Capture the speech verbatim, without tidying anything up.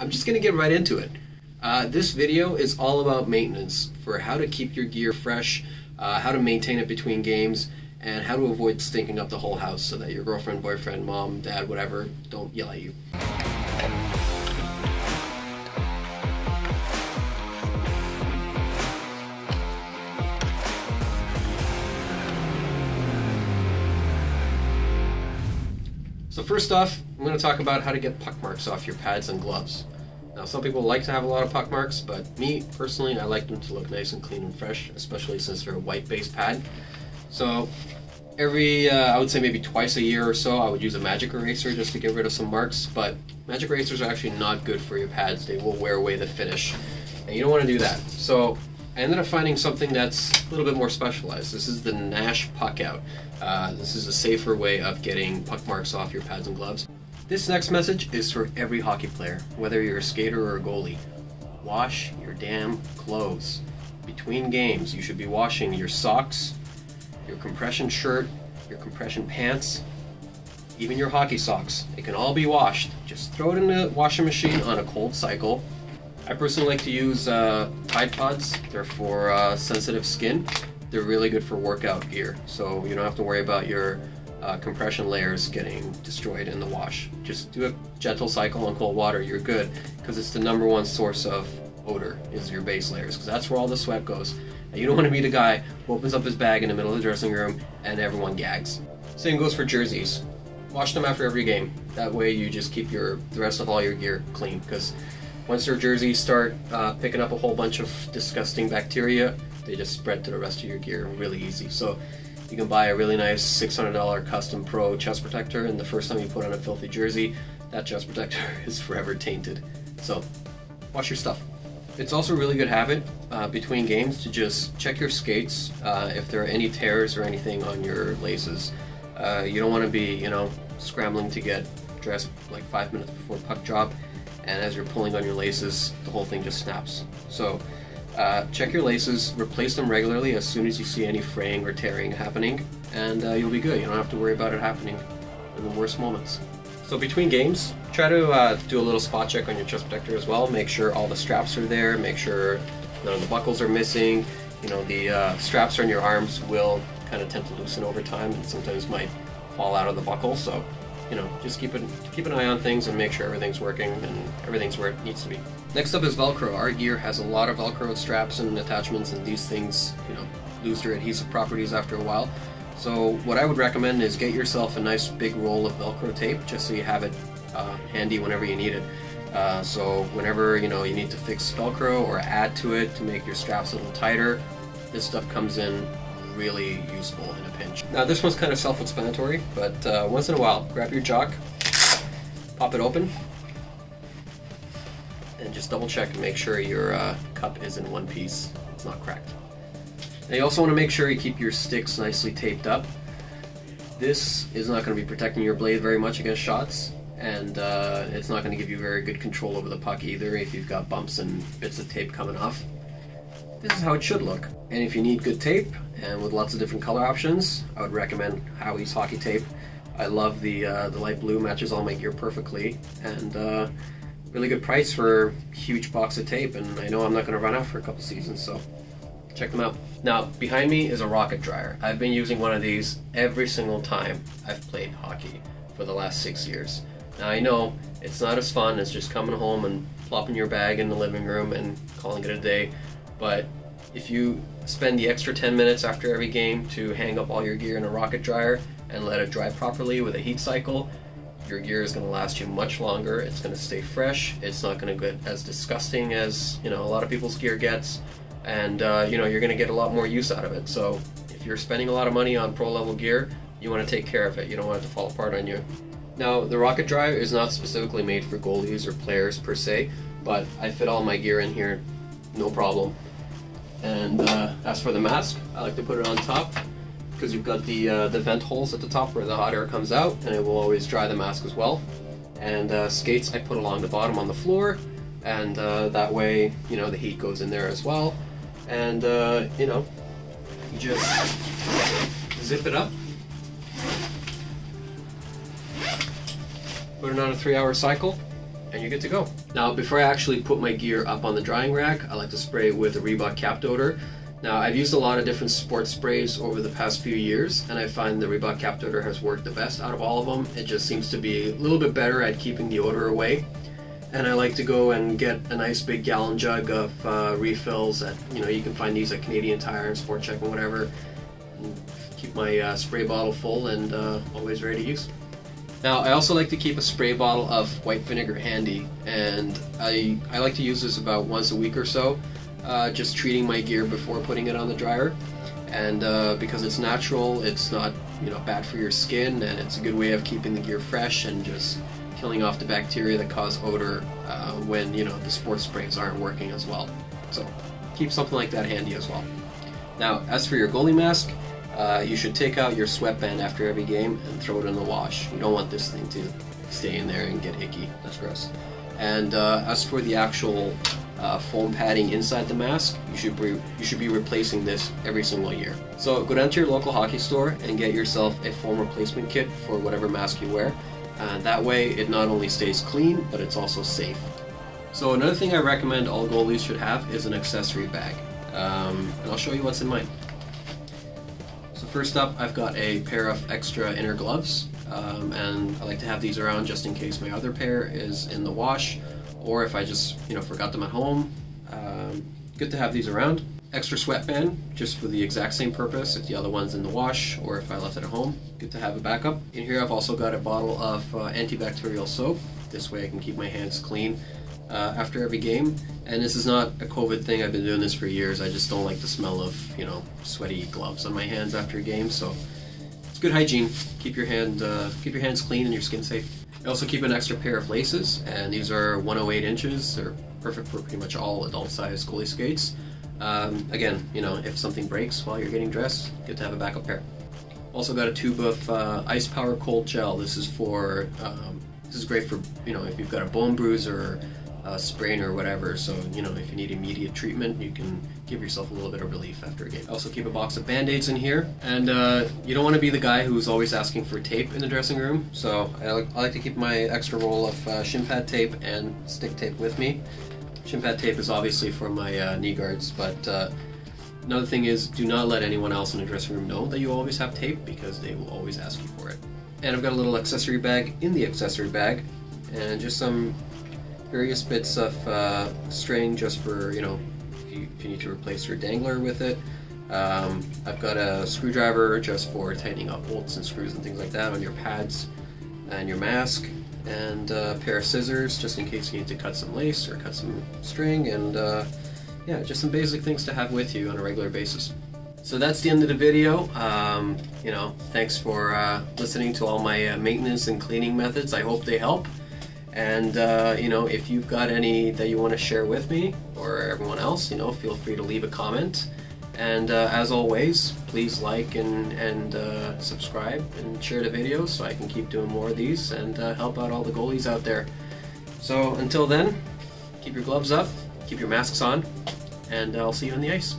I'm just gonna get right into it. Uh, this video is all about maintenance, for how to keep your gear fresh, uh, how to maintain it between games, and how to avoid stinking up the whole house so that your girlfriend, boyfriend, mom, dad, whatever, don't yell at you. So first off, I'm going to talk about how to get puck marks off your pads and gloves. Now, some people like to have a lot of puck marks, but me, personally, I like them to look nice and clean and fresh, especially since they're a white-based pad. So every, uh, I would say maybe twice a year or so, I would use a magic eraser just to get rid of some marks, but magic erasers are actually not good for your pads. They will wear away the finish, and you don't want to do that. So I ended up finding something that's a little bit more specialized. This is the Nash Puckout. Uh, this is a safer way of getting puck marks off your pads and gloves. This next message is for every hockey player, whether you're a skater or a goalie. Wash your damn clothes. Between games, you should be washing your socks, your compression shirt, your compression pants, even your hockey socks. It can all be washed. Just throw it in the washing machine on a cold cycle. I personally like to use uh, Tide Pods. They're for uh, sensitive skin. They're really good for workout gear, so you don't have to worry about your uh, compression layers getting destroyed in the wash. Just do a gentle cycle on cold water, you're good, because it's the number one source of odor, is your base layers, because that's where all the sweat goes. And you don't want to be the guy who opens up his bag in the middle of the dressing room and everyone gags. Same goes for jerseys. Wash them after every game. That way you just keep your the rest of all your gear clean, because once your jerseys start uh, picking up a whole bunch of disgusting bacteria, they just spread to the rest of your gear really easy. So you can buy a really nice six hundred dollar custom pro chest protector, and the first time you put on a filthy jersey, that chest protector is forever tainted. So wash your stuff. It's also a really good habit uh, between games to just check your skates uh, if there are any tears or anything on your laces. Uh, you don't want to be, you know, scrambling to get dressed like five minutes before puck drop, and as you're pulling on your laces, the whole thing just snaps. So uh, check your laces, replace them regularly as soon as you see any fraying or tearing happening, and uh, you'll be good. You don't have to worry about it happening in the worst moments. So between games, try to uh, do a little spot check on your chest protector as well. Make sure all the straps are there, make sure none of the buckles are missing. You know, the uh, straps on your arms will kind of tend to loosen over time and sometimes might fall out of the buckle. So, you know, just keep an, keep an eye on things and make sure everything's working and everything's where it needs to be. Next up is Velcro. Our gear has a lot of Velcro straps and attachments, and these things, you know, lose their adhesive properties after a while. So what I would recommend is get yourself a nice big roll of Velcro tape, just so you have it uh, handy whenever you need it. Uh, so whenever, you know, you need to fix Velcro or add to it to make your straps a little tighter, this stuff comes in really useful in a pinch. Now this one's kind of self-explanatory, but uh, once in a while, grab your jock, pop it open, and just double check and make sure your uh, cup is in one piece, it's not cracked. Now you also want to make sure you keep your sticks nicely taped up. This is not going to be protecting your blade very much against shots, and uh, it's not going to give you very good control over the puck either if you've got bumps and bits of tape coming off. This is how it should look. And if you need good tape, and with lots of different color options, I would recommend Howie's Hockey Tape. I love the uh, the light blue, matches all my gear perfectly, and uh, really good price for a huge box of tape, and I know I'm not going to run out for a couple seasons, so check them out. Now behind me is a Rocket Dryer. I've been using one of these every single time I've played hockey for the last six years. Now I know it's not as fun as just coming home and plopping your bag in the living room and calling it a day, but if you spend the extra ten minutes after every game to hang up all your gear in a Rocket Dryer and let it dry properly with a heat cycle, your gear is going to last you much longer, it's going to stay fresh, it's not going to get as disgusting as, you know, a lot of people's gear gets, and uh, you know, you're going to get a lot more use out of it. So if you're spending a lot of money on pro level gear, you want to take care of it, you don't want it to fall apart on you. Now the Rocket Dryer is not specifically made for goalies or players per se, but I fit all my gear in here, no problem. And uh, as for the mask, I like to put it on top, because you've got the, uh, the vent holes at the top where the hot air comes out, and it will always dry the mask as well. And uh, skates I put along the bottom on the floor, and uh, that way, you know, the heat goes in there as well. And uh, you know, you just zip it up, put it on a three hour cycle, and you're good to go. Now, before I actually put my gear up on the drying rack, I like to spray it with a Reebok Cap Deodor. Now, I've used a lot of different sports sprays over the past few years, and I find the Reebok Cap Deodor has worked the best out of all of them. It just seems to be a little bit better at keeping the odor away. And I like to go and get a nice big gallon jug of uh, refills at, you know, you can find these at Canadian Tire and Sport Check and whatever. And keep my uh, spray bottle full and uh, always ready to use. Now, I also like to keep a spray bottle of white vinegar handy, and I, I like to use this about once a week or so, uh, just treating my gear before putting it on the dryer. And uh, because it's natural, it's not, you know, bad for your skin, and it's a good way of keeping the gear fresh and just killing off the bacteria that cause odor uh, when, you know, the sports sprays aren't working as well. So keep something like that handy as well. Now, as for your goalie mask, Uh, you should take out your sweatband after every game and throw it in the wash. You don't want this thing to stay in there and get icky. That's gross. And uh, as for the actual uh, foam padding inside the mask, you should, be, you should be replacing this every single year. So go down to your local hockey store and get yourself a foam replacement kit for whatever mask you wear. Uh, that way it not only stays clean, but it's also safe. So another thing I recommend all goalies should have is an accessory bag. Um, and I'll show you what's in mine. So first up, I've got a pair of extra inner gloves, um, and I like to have these around just in case my other pair is in the wash, or if I just, you know, forgot them at home. Um, good to have these around. Extra sweatband, just for the exact same purpose, if the other one's in the wash or if I left it at home. Good to have a backup. In here, I've also got a bottle of uh, antibacterial soap. This way I can keep my hands clean uh, after every game. And this is not a COVID thing, I've been doing this for years. I just don't like the smell of, you know, sweaty gloves on my hands after a game, so it's good hygiene. Keep your hand, uh, keep your hands clean and your skin safe. I also keep an extra pair of laces, and these are one oh eight inches. They're perfect for pretty much all adult-sized goalie skates. Um, again, you know, if something breaks while you're getting dressed, good to have a backup pair. Also got a tube of uh, Ice Power Cold Gel. This is for um, this is great for, you know, if you've got a bone bruise or a sprain or whatever, so, you know, if you need immediate treatment, you can give yourself a little bit of relief after a game. I also keep a box of Band-Aids in here, and uh, you don't want to be the guy who's always asking for tape in the dressing room, so I like, I like to keep my extra roll of uh, shin pad tape and stick tape with me. Shin pad tape is obviously for my uh, knee guards, but uh, another thing is, do not let anyone else in the dressing room know that you always have tape, because they will always ask you for it. And I've got a little accessory bag in the accessory bag, and just some various bits of uh, string, just for, you know, if you, if you need to replace your dangler with it. Um, I've got a screwdriver just for tightening up bolts and screws and things like that on your pads and your mask, and a pair of scissors just in case you need to cut some lace or cut some string, and uh, yeah, just some basic things to have with you on a regular basis. So that's the end of the video. Um, you know, thanks for uh, listening to all my uh, maintenance and cleaning methods. I hope they help. And uh, you know, if you've got any that you want to share with me or everyone else, you know, feel free to leave a comment. And uh, as always, please like and, and uh, subscribe and share the video so I can keep doing more of these and uh, help out all the goalies out there. So until then, keep your gloves up, keep your masks on, and I'll see you on the ice.